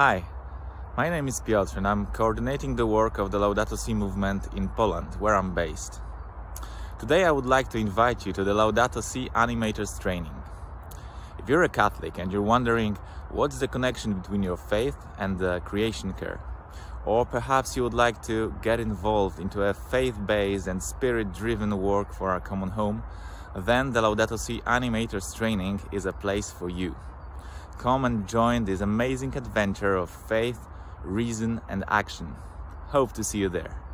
Hi, my name is Piotr and I'm coordinating the work of the Laudato Si' movement in Poland, where I'm based. Today I would like to invite you to the Laudato Si' Animators training. If you're a Catholic and you're wondering what's the connection between your faith and the creation care, or perhaps you would like to get involved into a faith-based and spirit-driven work for our common home, then the Laudato Si' Animators training is a place for you. Come and join this amazing adventure of faith, reason and action. Hope to see you there.